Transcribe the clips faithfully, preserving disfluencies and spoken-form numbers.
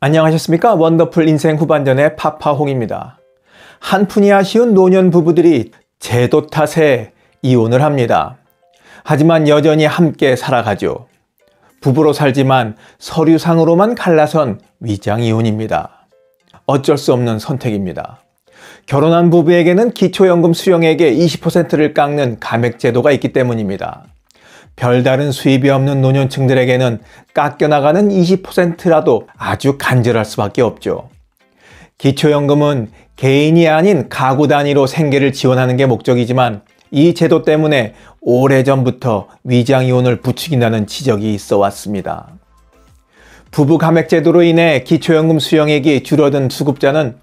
안녕하셨습니까? 원더풀 인생 후반전의 파파홍입니다. 한 푼이 아쉬운 노년 부부들이 제도 탓에 이혼을 합니다. 하지만 여전히 함께 살아가죠. 부부로 살지만 서류상으로만 갈라선 위장이혼입니다. 어쩔 수 없는 선택입니다. 결혼한 부부에게는 기초연금 수령액의 이십 퍼센트를 깎는 감액제도가 있기 때문입니다. 별다른 수입이 없는 노년층들에게는 깎여나가는 이십 퍼센트라도 아주 간절할 수밖에 없죠. 기초연금은 개인이 아닌 가구 단위로 생계를 지원하는 게 목적이지만 이 제도 때문에 오래전부터 위장이혼을 부추긴다는 지적이 있어 왔습니다. 부부 감액제도로 인해 기초연금 수령액이 줄어든 수급자는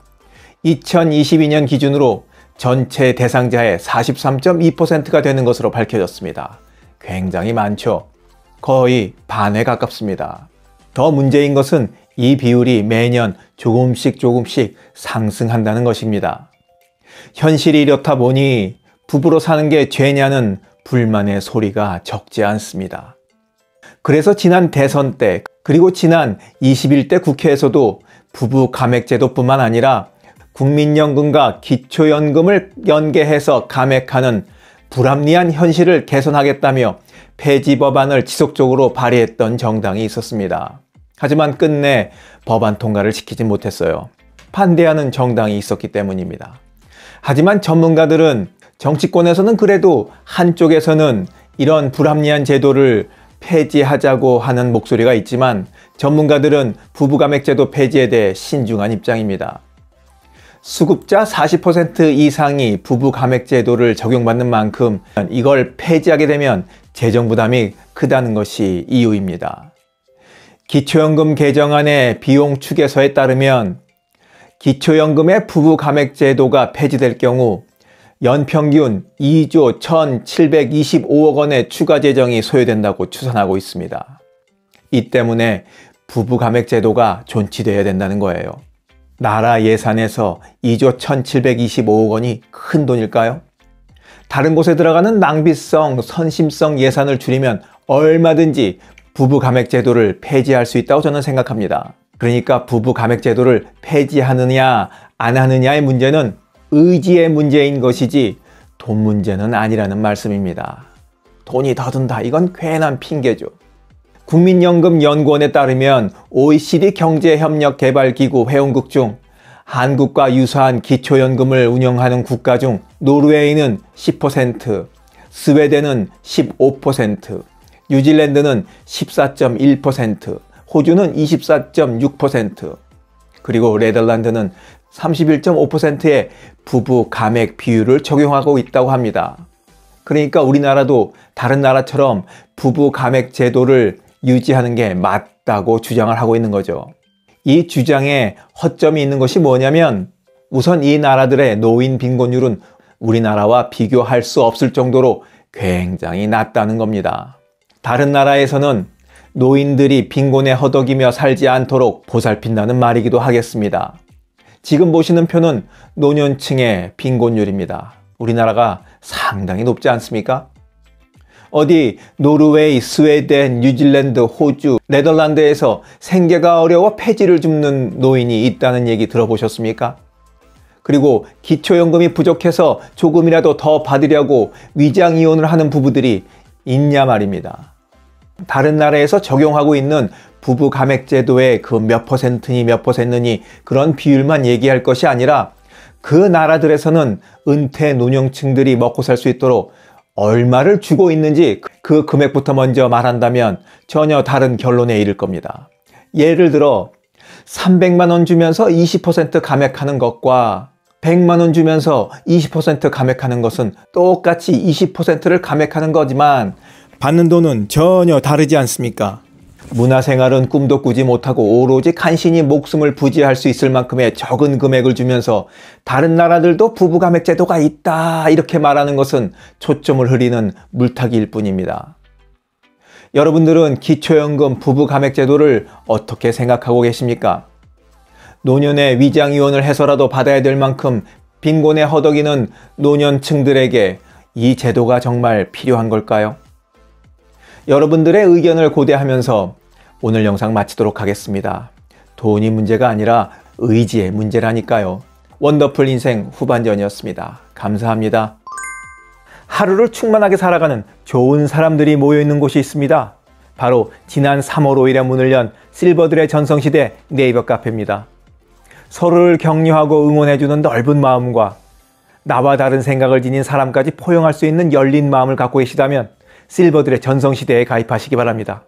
이천이십이 년 기준으로 전체 대상자의 사십삼 점 이 퍼센트가 되는 것으로 밝혀졌습니다. 굉장히 많죠. 거의 반에 가깝습니다. 더 문제인 것은 이 비율이 매년 조금씩 조금씩 상승한다는 것입니다. 현실이 이렇다 보니 부부로 사는 게 죄냐는 불만의 소리가 적지 않습니다. 그래서 지난 대선 때 그리고 지난 이십일 대 국회에서도 부부 감액제도뿐만 아니라 국민연금과 기초연금을 연계해서 감액하는 불합리한 현실을 개선하겠다며 폐지 법안을 지속적으로 발의했던 정당이 있었습니다. 하지만 끝내 법안 통과를 시키지 못했어요. 반대하는 정당이 있었기 때문입니다. 하지만 전문가들은 정치권에서는 그래도 한쪽에서는 이런 불합리한 제도를 폐지하자고 하는 목소리가 있지만 전문가들은 부부감액제도 폐지에 대해 신중한 입장입니다. 수급자 사십 퍼센트 이상이 부부감액제도를 적용받는 만큼 이걸 폐지하게 되면 재정부담이 크다는 것이 이유입니다. 기초연금 개정안의 비용 추계서에 따르면 기초연금의 부부감액제도가 폐지될 경우 연평균 이 조 천칠백이십오 억 원의 추가 재정이 소요된다고 추산하고 있습니다. 이 때문에 부부감액제도가 존치되어야 된다는 거예요. 나라 예산에서 이 조 천칠백이십오 억 원이 큰 돈일까요? 다른 곳에 들어가는 낭비성, 선심성 예산을 줄이면 얼마든지 부부감액제도를 폐지할 수 있다고 저는 생각합니다. 그러니까 부부감액제도를 폐지하느냐 안 하느냐의 문제는 의지의 문제인 것이지 돈 문제는 아니라는 말씀입니다. 돈이 더 든다, 이건 괜한 핑계죠. 국민연금연구원에 따르면 오이시디 경제협력개발기구 회원국 중 한국과 유사한 기초연금을 운영하는 국가 중 노르웨이는 십 퍼센트, 스웨덴은 십오 퍼센트, 뉴질랜드는 십사 점 일 퍼센트, 호주는 이십사 점 육 퍼센트, 그리고 네덜란드는 삼십일 점 오 퍼센트의 부부 감액 비율을 적용하고 있다고 합니다. 그러니까 우리나라도 다른 나라처럼 부부 감액 제도를 유지하는 게 맞다고 주장을 하고 있는 거죠. 이 주장에 허점이 있는 것이 뭐냐면 우선 이 나라들의 노인 빈곤율은 우리나라와 비교할 수 없을 정도로 굉장히 낮다는 겁니다. 다른 나라에서는 노인들이 빈곤에 허덕이며 살지 않도록 보살핀다는 말이기도 하겠습니다. 지금 보시는 표는 노년층의 빈곤율입니다. 우리나라가 상당히 높지 않습니까? 어디 노르웨이, 스웨덴, 뉴질랜드, 호주, 네덜란드에서 생계가 어려워 폐지를 줍는 노인이 있다는 얘기 들어보셨습니까? 그리고 기초연금이 부족해서 조금이라도 더 받으려고 위장이혼을 하는 부부들이 있냐 말입니다. 다른 나라에서 적용하고 있는 부부감액제도의 그 몇 퍼센트니 몇 퍼센트니 그런 비율만 얘기할 것이 아니라 그 나라들에서는 은퇴 노령층들이 먹고 살 수 있도록 얼마를 주고 있는지 그 금액부터 먼저 말한다면 전혀 다른 결론에 이를 겁니다. 예를 들어 삼백만 원 주면서 이십 퍼센트 감액하는 것과 백만 원 주면서 이십 퍼센트 감액하는 것은 똑같이 이십 퍼센트를 감액하는 거지만 받는 돈은 전혀 다르지 않습니까? 문화생활은 꿈도 꾸지 못하고 오로지 간신히 목숨을 부지할 수 있을 만큼의 적은 금액을 주면서 다른 나라들도 부부감액제도가 있다 이렇게 말하는 것은 초점을 흐리는 물타기일 뿐입니다. 여러분들은 기초연금 부부감액제도를 어떻게 생각하고 계십니까? 노년의 위장이혼을 해서라도 받아야 될 만큼 빈곤에 허덕이는 노년층들에게 이 제도가 정말 필요한 걸까요? 여러분들의 의견을 고대하면서 오늘 영상 마치도록 하겠습니다. 돈이 문제가 아니라 의지의 문제라니까요. 원더풀 인생 후반전이었습니다. 감사합니다. 하루를 충만하게 살아가는 좋은 사람들이 모여있는 곳이 있습니다. 바로 지난 삼월 오일에 문을 연 실버들의 전성시대 네이버 카페입니다. 서로를 격려하고 응원해주는 넓은 마음과 나와 다른 생각을 지닌 사람까지 포용할 수 있는 열린 마음을 갖고 계시다면 실버들의 전성시대에 가입하시기 바랍니다.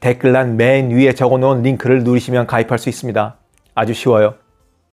댓글란 맨 위에 적어놓은 링크를 누르시면 가입할 수 있습니다. 아주 쉬워요.